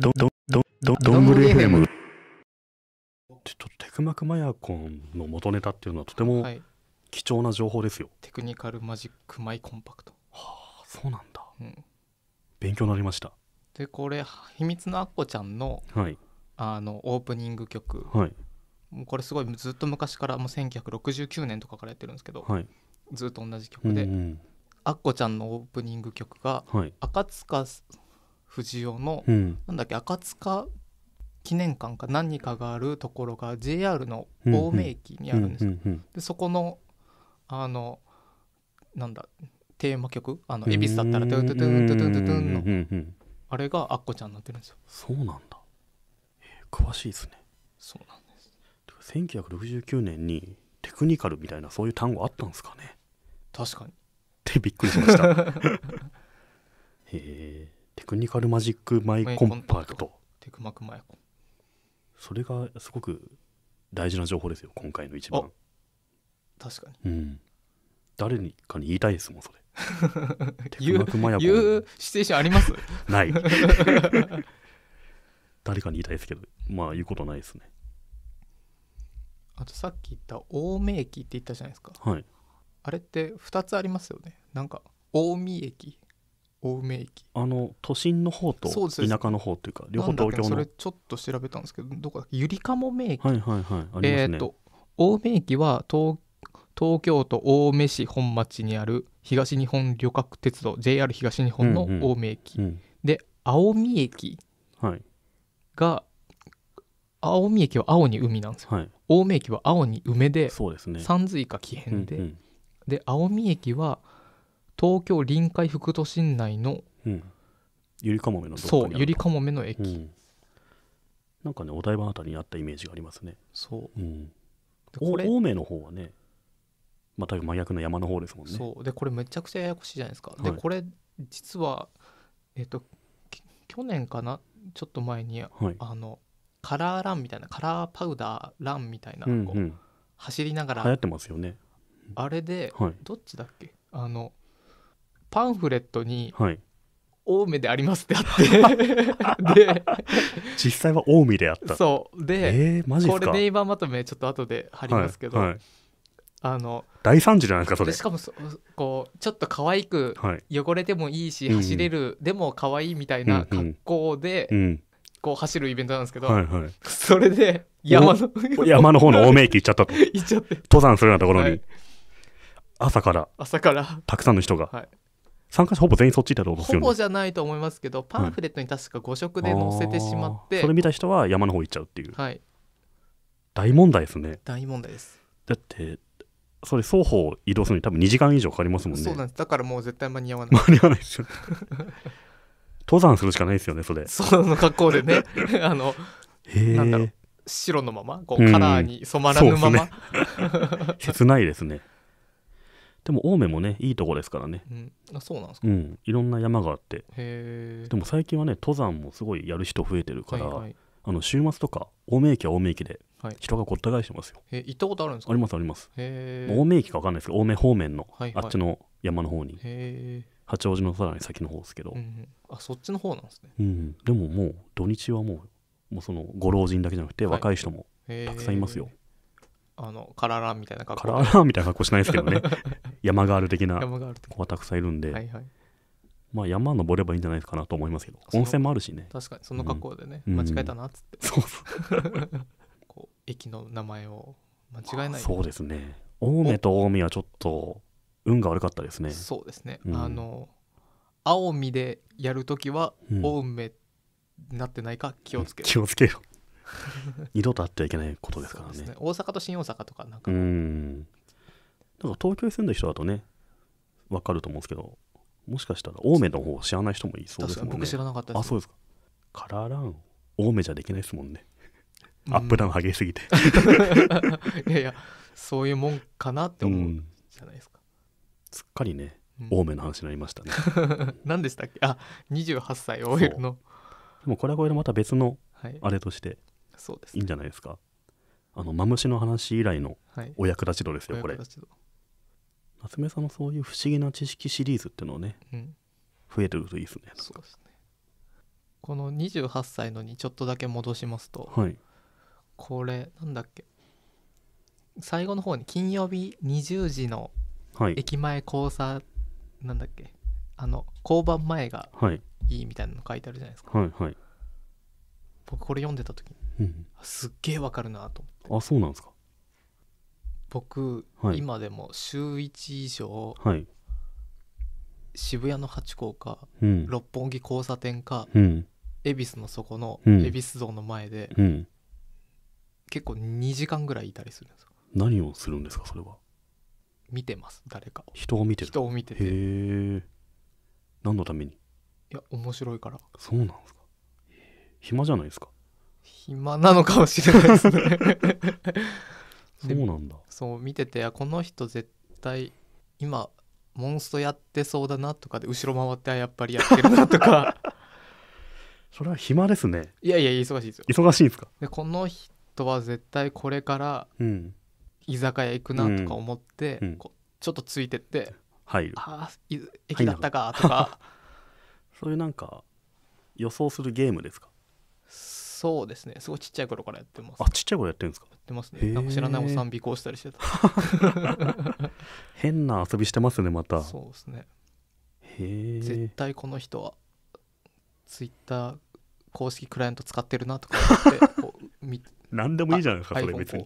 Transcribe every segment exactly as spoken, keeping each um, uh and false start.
どんどんどんどんどんぐり エフエム。 ちょっとテクマクマヤコンの元ネタっていうのはとても貴重な情報ですよ、はい、テクニカルマジックマイコンパクト。はあ、そうなんだ、うん、勉強になりました。でこれ秘密のアッコちゃんの、はい、あのオープニング曲、はい、もうこれすごいずっと昔からもうせんきゅうひゃくろくじゅうきゅうねんとかからやってるんですけど、はい、ずっと同じ曲で、うんうん、アッコちゃんのオープニング曲が、はい、赤塚不二夫の、うん、なんだっけ赤塚記念館か何かがあるところが ジェイアール の青梅駅にあるんですよ。でそこのあのなんだテーマ曲、あの恵比寿だったらトゥトゥトゥトゥトゥトゥトゥのあれがアッコちゃんになってるんですよ。そうなんだ、えー、詳しいですね。そうなんです。せんきゅうひゃくろくじゅうきゅうねんにテクニカルみたいなそういう単語あったんですかね。確かにってびっくりしましたへえ。テクニカルマジックマイコンパクト、テクマクマイコン、それがすごく大事な情報ですよ今回の一番。確かに、うん、誰にかに言いたいですもんそれ言うシチュエーションありますない誰かに言いたいですけど、まあ言うことないですね。あとさっき言った青梅駅って言ったじゃないですか、はい、あれってふたつありますよね。なんか青梅駅、青梅駅、あの都心の方と田舎の方というか両方東京の、それちょっと調べたんですけど、どこだっけ、ゆりかもめ駅、はいはいはい、えっと青梅駅は東東京都青梅市本町にある東日本旅客鉄道 ジェイアール 東日本の青梅駅、うんうん、で青海駅が、はい、青海駅は青に海なんですよ、はい、青梅駅は青に梅で、そうですね、三髄か木変で、うんうん、で青海駅は東京臨海副都心内の、うん、ゆりかもめのどこかにある、そうゆりかもめの駅、うん、なんかねお台場あたりにあったイメージがありますね。そう、うん、これ青梅の方はねまた真逆の山の方ですもんね。そうでこれめちゃくちゃややこしいじゃないですか、はい、でこれ実はえっと去年かなちょっと前に、はい、あのカラーランみたいなカラーパウダーランみたいな、うん、うん、走りながら流行ってますよねあれで、はい、どっちだっけ、あのパンフレットに青梅でありますってあってで実際は青梅であった。そうで、えー、マジですか。これネイバーまとめちょっと後で貼りますけど、はいはい、あの大惨事じゃないですかそれ。しかもそこうちょっと可愛く汚れてもいいし、はい、走れる、うん、でも可愛いみたいな格好で、うんうん、こう走るイベントなんですけど、はいはい、それで山の山の方の青梅駅行っちゃったと行っちゃって登山するようなところに、はい、朝から朝からたくさんの人が、はい、参加者ほぼ全員そっちだろうと思いますよね。ほぼじゃないと思いますけどパンフレットに確かご色で載せてしまって、はい、それ見た人は山の方行っちゃうっていう、はい、大問題ですね。大問題です。だってそれ双方移動するのに多分にじかん以上かかりますもんね。そうなんです。だからもう絶対間に合わない間に合わないですよ登山するしかないですよねそれ。その格好でねあのなんだろう白のままこうカラーに染まらぬまま切ないですねでも青梅もねいいとこですからね、うん、あそうなんですか、うん、いろんな山があって。へでも最近はね登山もすごいやる人増えてるから、はいはい、あの週末とか青梅駅は青梅駅で人がごった返してますよ、はい、え行ったことあるんですか。ありますあります。へ青梅駅か分かんないですけど青梅方面の、はいはい、あっちの山の方に、へ八王子のさらに先の方ですけど、うん、あそっちの方なんですね、うん、でももう土日はもう、もうそのご老人だけじゃなくて若い人もたくさんいますよ、はい、あのカラーランみたいな格好、カラーランみたいな格好しないですけどね山ガール的な子がたくさんいるんで、はいはい、まあ山登ればいいんじゃないかなと思いますけど、温泉もあるしね。確かにその格好でね、うん、間違えたなっつって、そうそうこう駅の名前を間違えない。そうですね青梅と青海はちょっと運が悪かったですね。そうですね、うん、あの青海でやるときは青梅になってないか気をつけろ、うん、気をつけろ二度とあってはいけないことですからね。そうですね大阪と新大阪とかなんか、うん、なんか東京に住んだ人だとね分かると思うんですけど、もしかしたら青梅の方を知らない人もいそうですもんね。確かに僕知らなかったです。あそうですか。カラーラン青梅じゃできないですもんね、うん、アップダウン激しすぎていやいやそういうもんかなって思うじゃないですか、うん、すっかりね青梅の話になりましたね、うん、何でしたっけ。あにじゅうはっさい オーエル のでもこれはこれでまた別のあれとして、はい、そうですね、いいんじゃないですか。あのマムシの話以来のお役立ち度ですよ、はい、これ夏目さんのそういう不思議な知識シリーズっていうのをね、うん、増えてるといいですね。そうですね。このにじゅうはっさいのにちょっとだけ戻しますと、はい、これなんだっけ、最後の方に金曜日にじゅうじの駅前交差、はい、なんだっけ、あの交番前がいいみたいなの書いてあるじゃないですか、はいはい、僕これ読んでた時に、うん、すっげえわかるなと思って。あ、そうなんですか。僕、はい、今でもしゅういち以上、はい、渋谷のハチ公か、うん、六本木交差点か、うん、恵比寿の底の、うん、恵比寿像の前で、うん、結構にじかんぐらいいたりするんですよ。何をするんですかそれは。見てます、誰かを。人を見てる。人を見てて。へー。何のために？いや、面白いから。そうなんですか。暇じゃないですか。暇なのかもしれないですね。そうなんだ。そう見てて、この人絶対今モンストやってそうだなとかで、後ろ回ってやっぱりやってるなとか。それは暇ですね。いやいや忙しいですよ。忙しいんですか。でこの人は絶対これから居酒屋行くなとか思って、うんうん、こうちょっとついてって入る。あー駅だったかとか。そういうなんか予想するゲームですか。そうですね、すごいちっちゃい頃からやってます。あ、ちっちゃい頃やってるんですか。やってますね。なんか知らないお賛美行したりしてた。変な遊びしてますねまた。そうですね。へえ。絶対この人はツイッター公式クライアント使ってるなとか思って。何でもいいじゃないですかそれ別に。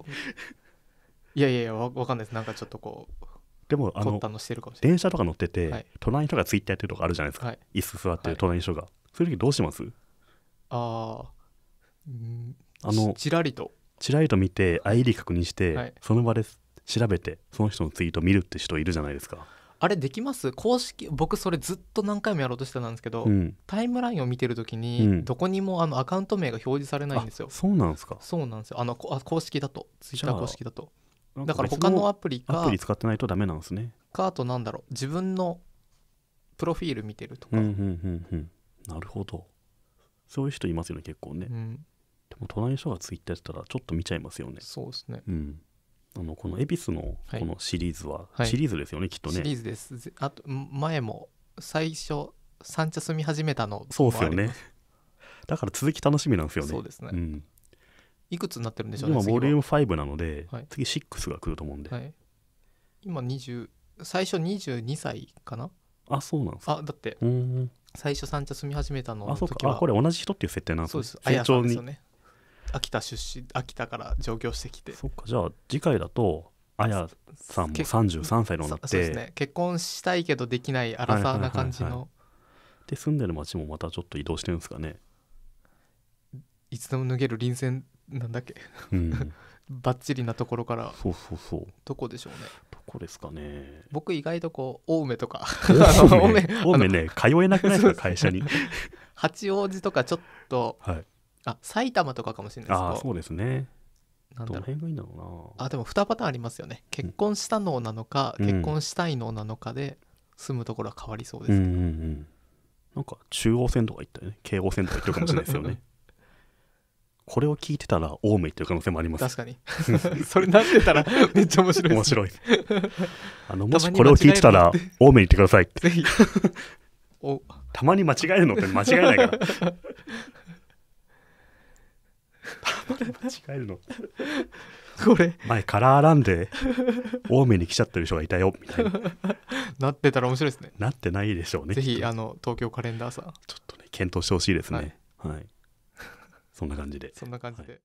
いやいやいや、わかんないです。なんかちょっとこう。でもあの電車とか乗ってて、はい、隣の人がツイッターやってるとかあるじゃないですか、はい、椅子座ってる隣の人が、はい、そういう時どうします？ああ。あのちらりとちらりと見て アイディー 確認して、はい、その場で調べてその人のツイート見るって人いるじゃないですか。あれできます？公式。僕それずっと何回もやろうとしてたんですけど、うん、タイムラインを見てるときに、うん、どこにもあのアカウント名が表示されないんですよ。そうなんですか。そうなんですよ。あのあ公式だとツイッター公式だとだから他のアプリかアプリ使ってないとダメなんですね。かあとなんだろう、自分のプロフィール見てるとか、うんうんうんうん、なるほど。そういう人いますよね結構ね、うん、でも隣の人がツイッターやってたらちょっと見ちゃいますよね。そうですね、うん、あのこの恵比寿のこのシリーズは、はい、シリーズですよねきっとね。シリーズです。あと前も最初三茶住み始めたのもあります。そうですよね。だから続き楽しみなんですよね。そうですね、うん、いくつになってるんでしょうね。今ボリュームごなので、はい、次ろくが来ると思うんで、はい、今にじゅう最初にじゅうにさいかな。あ、そうなんですか。あ、だってうん最初三茶住み始めたのの時はあ、そうか、あ、これ同じ人っていう設定なんですね。そうです。成長にですよね。秋田出身、秋田から上京してきて。そっか、じゃあ次回だとあやさんもさんじゅうさんさいになって、そうですね、結婚したいけどできないアラサーな感じの、はいはいはいはい、で住んでる町もまたちょっと移動してるんですかね。いつでも脱げる臨戦なんだっけ、うん、バッチリなところから。そうそうそう、どこでしょうね。これですかね。僕意外とこう青梅とか青梅青梅ね通えなくないですか会社に。八王子とかちょっと、はい、あ埼玉とかかもしれないですけど。あ、そうですね。なんだろう、どの辺がいいんだろうな。あでもにパターンありますよね。結婚したのなのか、うん、結婚したいのなのかで住むところは変わりそうですけど、うんうんうん、なんか中央線とか行ったね、京王線とか行ってるかもしれないですよね。これを聞いてたら青梅っていう可能性もあります。確かに。それなってたらめっちゃ面白いです。面白い。あのもしこれを聞いてたら青梅に行ってくださいって。ぜひ。おたまに間違えるのって間違えないから。たまに間違えるの。これ前カラーランで青梅に来ちゃってる人がいたよみたいな。なってたら面白いですね。なってないでしょうね。ぜひあの東京カレンダーさんちょっとね検討してほしいですね。はい、はい、そんな感じで。そんな感じで。はい。